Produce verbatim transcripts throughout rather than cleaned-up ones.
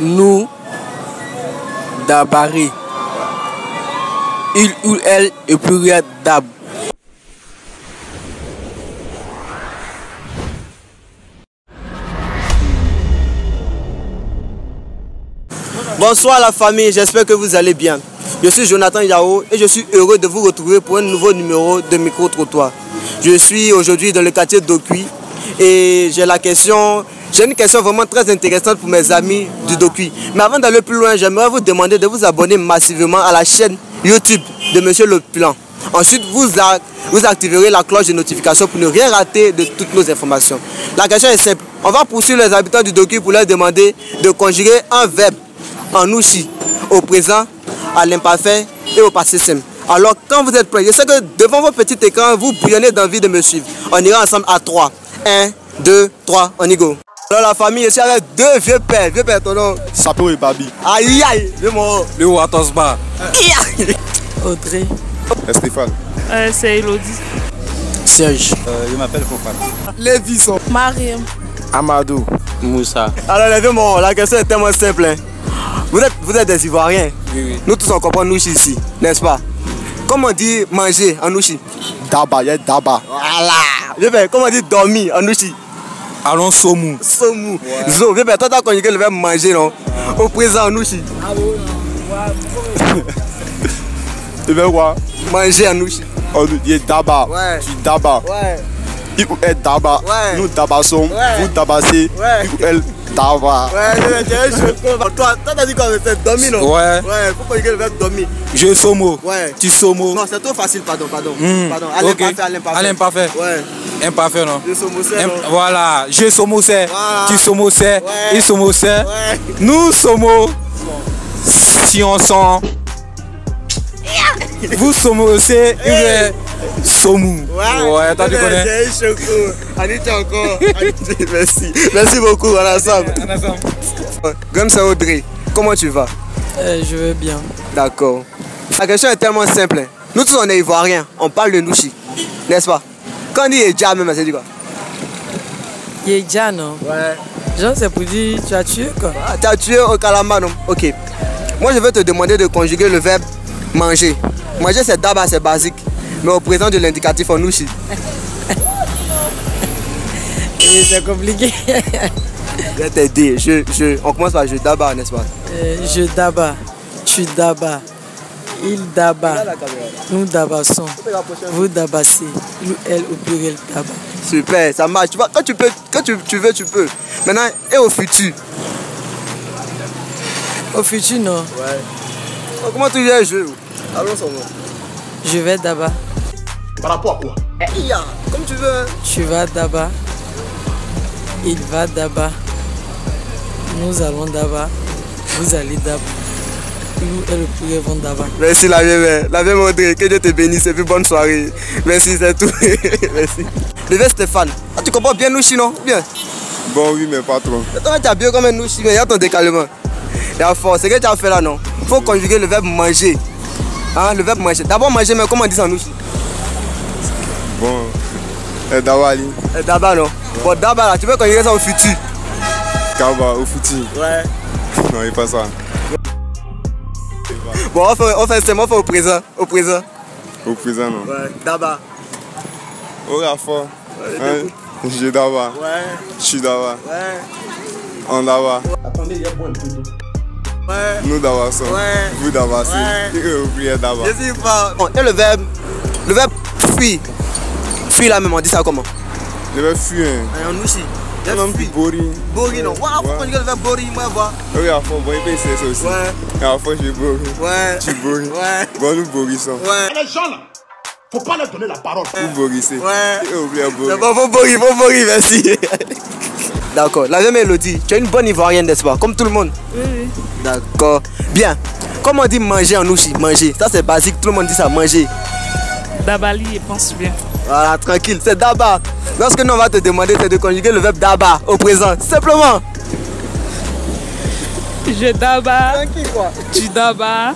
nous d'abarrer. Il ou elle est pluriel d'ab. Bonsoir la famille, j'espère que vous allez bien. Je suis Jonathan Yao et je suis heureux de vous retrouver pour un nouveau numéro de micro-trottoir. Je suis aujourd'hui dans le quartier d'Okui et j'ai la question... J'ai une question vraiment très intéressante pour mes amis du Dokui. Mais avant d'aller plus loin, j'aimerais vous demander de vous abonner massivement à la chaîne YouTube de Monsieur L'Opulent. Ensuite, vous, vous activerez la cloche de notification pour ne rien rater de toutes nos informations. La question est simple. On va poursuivre les habitants du Dokui pour leur demander de conjuguer un verbe en noushi au présent, à l'imparfait et au passé simple. Alors, quand vous êtes prêts, je sais que devant vos petits écrans, vous bouillonnez d'envie de me suivre. On ira ensemble à trois. un, deux, trois, on y go. Alors la famille, je suis avec deux vieux pères, vieux pères ton nom. Sapo et Babi. Aïe aïe, le mot. Le haut à Tosba. Audrey. Stéphane. Euh, c'est Elodie. Serge. Euh, je m'appelle Fofan. Les Visons. Mariam. Amadou. Moussa. Alors les vieux mots, la question est tellement simple. Hein. Vous, êtes, vous êtes des Ivoiriens. Oui, oui. Nous tous on comprend noushi ici, n'est-ce pas? Comment on dit manger en noushi? Daba, y'a daba. Voilà. Vieux père, comment on dit dormir en noushi? Allons somou. Somou. Ouais. Zo, viens, toi t'as conjugué le verbe manger, non? Ouais. Au présent, noushi. Allô, tu veux quoi? Manger à noushi. On dit daba. Ouais. Tu daba. Ouais. Il ou elle daba. Ouais. Nous tabassons. Ouais. Vous tabassez. Ouais. Il ou elle daba. Ouais, j'ai un jeu. Toi, t'as dit quoi? C'est dormi, non? Ouais. Ouais, faut conjuguer le verbe dormi. Je somo. Ouais. Tu somo. Non, c'est trop facile, pardon, pardon. Mm. Pardon. Allez, okay. Parfait, allez, parfait. Allez, parfait. Ouais. Imparfait, non? Je somosais. Voilà, je somosais, voilà. Tu somosais, ouais. Il somosais, ouais. Nous somos, si on sent. Vous somosez, il est somou. Ouais, ouais t'as dû connaître. J'ai eu choco. Allez, t'es encore. Merci. Merci beaucoup, à l'ensemble. Comme ça, Audrey, comment tu vas? euh, Je vais bien. D'accord. La question est tellement simple. Nous tous, on est Ivoiriens. On parle de noushi, n'est-ce pas? Quand on dit Yeja même, ça dit quoi? Yeja non? Ouais. Genre c'est pour dire tu as tué quoi? Ah, tu as tué au Kalama non? Ok. Moi je vais te demander de conjuguer le verbe manger. Manger c'est daba, c'est basique. Mais au présent de l'indicatif en noushi. C'est compliqué. Je vais t'aider. Je, je, on commence par je daba, n'est-ce pas? Euh, je daba. Tu daba. Il daba, nous dabassons, vous dabassez, nous elle au pluriel daba. Super, ça marche. Tu vois, quand tu peux, quand tu, tu veux, tu peux. Maintenant, et au futur. Au futur, non. Ouais. Oh, comment tu viens jouer? Allons sur moi. Je vais daba. Par rapport à quoi? Eh, comme tu veux. Tu vas daba. Il va daba. Nous allons daba. Vous allez daba. Merci la vieille, la vieille Audrey, que Dieu te bénisse et puis bonne soirée. Merci, c'est tout. Merci. Le vieux Stéphane, ah, tu comprends bien noushi non? Bien. Bon oui mais pas trop. Toi tu as bien comme un noushi mais il y a ton décalement. Il y a fort, c'est que tu as fait là non? Il faut conjuguer le verbe manger. Hein, le verbe manger. D'abord manger mais comment on dit ça en noushi? Bon. Et d'abord Et d'abord non. Bon d'abord là, tu peux conjuguer ça au futur. Kaba, au futur. Ouais. Non, il n'est pas ça. Bon, on fait, on fait seulement au présent, au présent. Au présent, non? Ouais, daba. Oh, la fois. Je daba. Ouais. Je suis daba. Ouais. On daba. Attendez, il y a bon plutôt. Ouais. Nous dabassons. Ouais. Vous dabassez. Ouais. Et eux, vous priez daba. Je sais pas. Bon, et le verbe, le verbe fuir. Fuir là même, on dit ça comment? Le verbe fuir. En noushi. Le verbe fuir. Boring. Boring, non? Waouh, faut conjuguer le verbe boring, moi, voir. Oui, à fond, bon, il peut essayer ça aussi. Ouais. À fond, je boring. Ouais. Tu boring. Ouais. Bon, nous borissons. Ouais. Les gens là, faut pas leur donner la parole. Vous borissez. Ouais. Et oubliez à boring. C'est bon, faut boring, faut boring, merci. D'accord. La même Elodie, tu es une bonne Ivoirienne, n'est-ce pas? Comme tout le monde. Oui, oui. D'accord. Bien. Comment on dit manger en noushi? Manger. Ça, c'est basique, tout le monde dit ça, manger. Dabali, je pense bien. Voilà, tranquille, c'est daba. Lorsque nous on va te demander, c'est de conjuguer le verbe daba au présent, simplement. Je daba, quoi. Tu daba,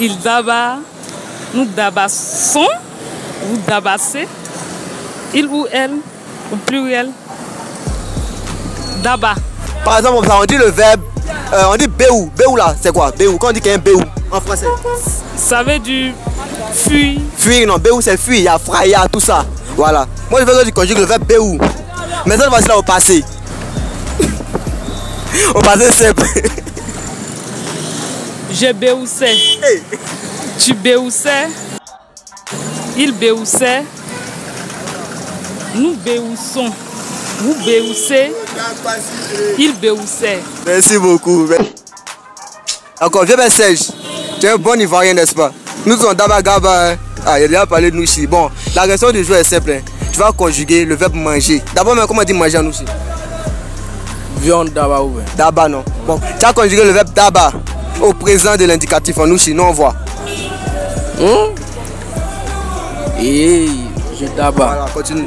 il daba, nous dabassons, vous dabassez, il ou elle, au pluriel, daba. Par exemple, on dit le verbe Euh, on dit béou. Béou là, c'est quoi? Béou. Quand on dit qu'il y a un béou en français, ça veut dire fuir. Fuir, non. Béou, c'est fuir. Il y a fra, il y a tout ça. Voilà. Moi, je vais conjuguer le verbe béou. Mais ça, c'est là au passé. Au passé simple. Je béoussais. Hey. Tu béoussais. Il béoussait. Nous béoussons. Vous béoussez. Il béoussait. Merci beaucoup. Encore, viens, Serge. Tu es un bon Ivoirien, n'est-ce pas? Nous sommes d'Abagaba. Ah, il a déjà parlé de Noushi. Bon, la question du jour est simple. Tu vas conjuguer le verbe manger. D'abord, mais comment on dit manger en Noushi? Viande d'aba ou bien? D'aba, non. Bon, tu as conjugué le verbe d'aba au présent de l'indicatif en Noushi. Non, on voit. Hum? Et je d'aba. Voilà, continue.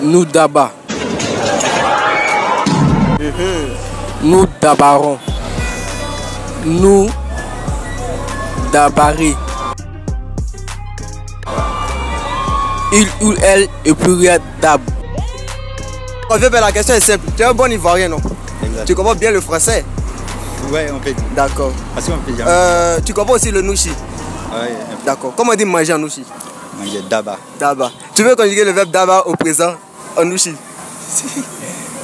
Nous d'aba. Nous dabarons. Nous dabarés. Il ou elle est pluriel d'ab. On veut bien, la question est simple. Tu es un bon Ivoirien, non? Exactement. Tu comprends bien le français? Ouais, on peut. D'accord. Parce qu'on peut dire. Euh, tu comprends aussi le nouchi? Ouais. D'accord. Comment on dit manger en nouchi? Manger d'aba. D'aba. Tu veux conjuguer le verbe d'aba au présent en nouchi?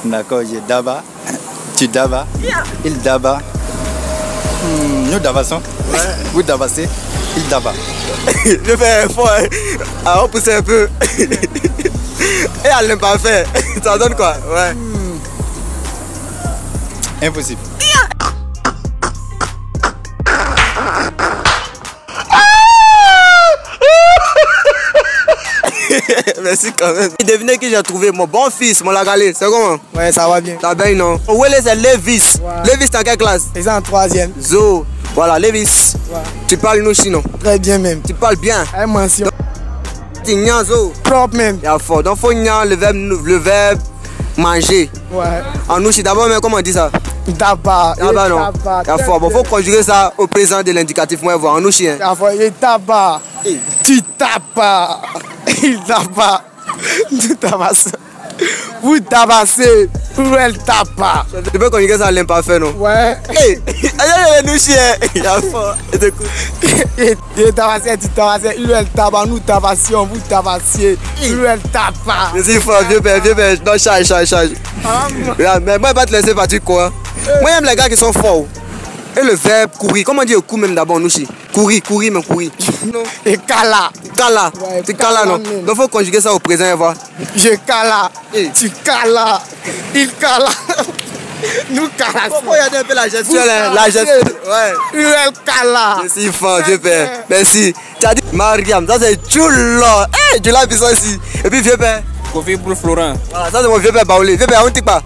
D'accord, j'ai d'aba, tu d'aba, yeah. Il d'aba, hmm, nous d'avassons, ouais. Vous d'avassez, il d'aba. Je fais un effort, à repousser un peu. Et à l'imparfait, ça donne quoi? Ouais. Hmm. Impossible. Yeah. Merci quand même. Devinez qui j'ai trouvé, mon bon fils, mon lagalé, c'est comment? Ouais, ça va bien. Ça va bien, non? Où est-ce que Lévis? Lévis, t'es en quelle classe? Ils sont en troisième. Zo, voilà, Lévis. Ouais. Tu parles nouchi, non? Très bien même. Tu parles bien? Elle mentionne. Tu n'as zo. Propre même. Il y a fort. Donc, faut n'as le verbe, le verbe manger. Ouais. En nouchi, d'abord, mais comment on dit ça? Daba. Daba, non? Il y a fort. Bon, faut conjuguer ça au présent de l'indicatif, moi, voir. En nouchi, hein? Il y a fort. Il daba. Tu daba. Il tabac, nous tabassons, vous tabassez, pour elle tabac. Tu peux conjuguer ça à l'imparfait, non? Ouais. Hey, allez, nous chier. Il y a fort. Et t'écoutes. Il tabassait, tu tabassais, il elle tabac, nous tabassions, vous tabassiez, il elle tabac. Vas-y, fort, vieux père, vieux père. Non, charge, charge, charge. Mais moi, je ne vais pas te laisser partir, quoi. Moi, j'aime les gars qui sont forts. Et le verbe courir, comment on dit au coup même d'abord, Nouchi? Courir, courir, mais courir. Non. Et cala. Cala. Ouais, tu cala, non? Même. Donc faut conjuguer ça au présent, et voir. Je cala. Et tu cala. Il cala. Nous cala. Faut regarder un peu la gestion, hein, la gestion. Ouais. Il cala. Je suis fort, vieux père. Merci. Tu as dit Mariam, ça c'est Jula. Eh, Jula puissant ici. Et puis vieux père. Kofi pour Florent. Voilà, ça c'est mon vieux père Baoulé. Vieux père, on ne tique pas.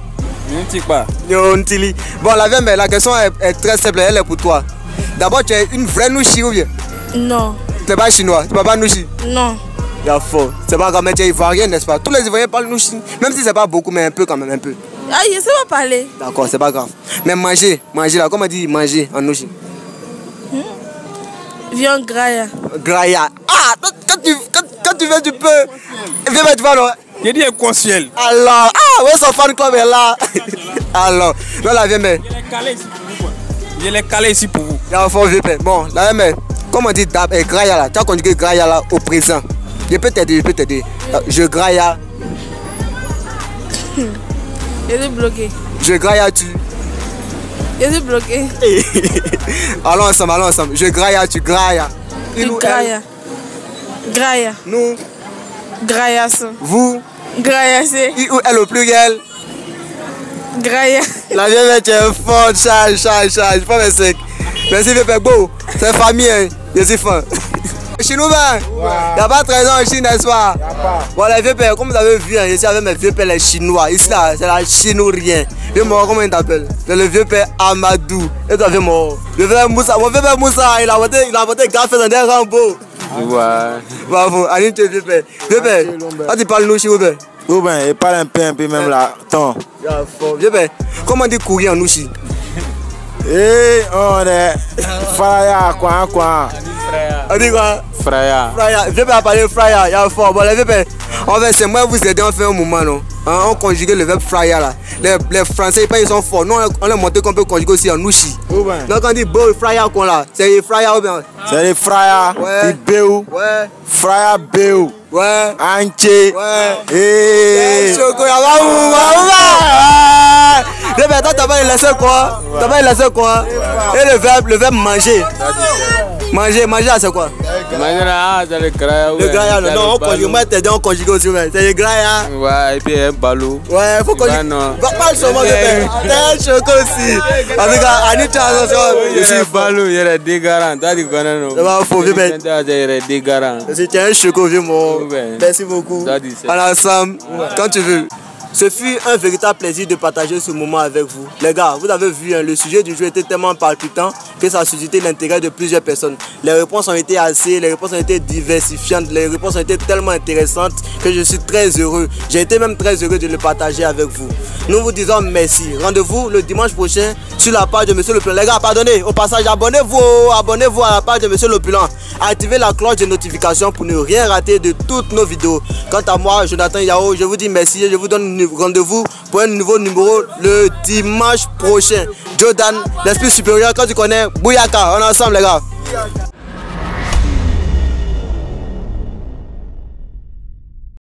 Bon, la vieille, la question est, est très simple, elle est pour toi. D'abord, tu es une vraie nouchi ou bien? Non. Tu n'es pas chinois, tu ne parles pas nouchi? Non. Il y a faux. C'est pas quand même, tu es ivoirien, n'est-ce pas? Tous les Ivoiriens parlent nouchi, même si c'est pas beaucoup, mais un peu quand même, un peu. Ah, je ne sais pas parler. D'accord, c'est pas grave. Mais manger, manger là, comment on dit manger en nouchi? Hmm? Viens, graya. Graya. Ah, quand tu, quand, quand tu veux, tu peux. Viens, tu vas là. J'ai dit un conseil. Alors, ah ouais, son fan club est là. Alors, non, la vieille mère. Je l'ai calé ici pour vous, quoi. Je l'ai calé ici pour vous. Il y a un faux vieux père. Bon, la vieille mère, comme on dit, eh, Graya là, tu as conjugué Graya là au présent. Je peux t'aider, je peux t'aider. Je Graya. Je suis bloqué. Je Graya tu. Je suis bloqué. Allons ensemble, allons ensemble. Je Graya tu, Graya. Il ou Graya. Graya. Nous. Graillasse. Vous? Graillassez. Il ou elle au pluriel? Graillasse. La vieille mère, tu es forte, charge, charge, charge. Pas mes secs. Merci, Pépé Beau. C'est famille, hein. Je suis fan. Chinois, il n'y a pas treize ans en Chine, n'est-ce pas? Il n'y a pas. Voilà, vieux père, comme vous avez vu, hein, je suis avec mes vieux pères, les Chinois. Ici, là, c'est la Chinourien. Vieux mort, comment il t'appelle? C'est le vieux père Amadou. Et toi, vieux mort. Le vieux père Moussa. Mon vieux père Moussa, il a voté, il a voté gaffe dans des rambots. Ouais. Bravo, allez, tu es vieux père. Vieux père, quand tu parles nouchi, vieux père. Oui, ben, il parle un peu, un peu même là. Attends. Vieux père, comment tu courir en nouchi? Eh, on est. Fraya, quoi, quoi. On dit quoi? Fraya. Fraya. Vieux père a parlé Fraya, il y a fort. Bon, les vieux père, En fait, c'est moi vous aider, on fait un moment, non hein, on conjugue le verbe fryer là. Les, les Français, ils sont forts. Nous, on les montre qu'on peut conjuguer aussi en noushi. Oh ben. Donc, on dit beau fryer qu'on l'a. C'est les fryer ou bien c'est les fryer. Ouais. Béou. Ouais. Fryer béou. Ouais. Anché. Ouais. Et. Chocolat. Le verbe, attends, t'as pas laissé quoi? T'as pas laissé quoi? Et le verbe, le verbe manger. Manger, manger, c'est quoi? Manger là, c'est le graya. Le graya, non, on conjugue, moi t'es dit, on conjugue aussi, mais c'est le graya. Ouais, et puis un balou. Ouais, faut conjuguer. Parle seulement de faire. T'es un choc aussi. En tout cas, Anita, je suis balou, il est dégarant. T'as dit quoi, non? C'est pas faux, vieux bête. C'était un choc, vieux mon. Merci beaucoup. Alors, Sam, quand tu veux. Ce fut un véritable plaisir de partager ce moment avec vous. Les gars, vous avez vu, hein, le sujet du jeu était tellement palpitant que ça a suscité l'intérêt de plusieurs personnes. Les réponses ont été assez, les réponses ont été diversifiantes, les réponses ont été tellement intéressantes que je suis très heureux. J'ai été même très heureux de le partager avec vous. Nous vous disons merci. Rendez-vous le dimanche prochain sur la page de Monsieur L'Opulent. Les gars, pardonnez, au passage, abonnez-vous, abonnez-vous à la page de Monsieur L'Opulent. Activez la cloche de notification pour ne rien rater de toutes nos vidéos. Quant à moi, Jonathan Yao, je vous dis merci et je vous donne rendez-vous pour un nouveau numéro le dimanche prochain. Jordan, l'esprit supérieur, quand tu connais, Bouyaka, on est ensemble les gars.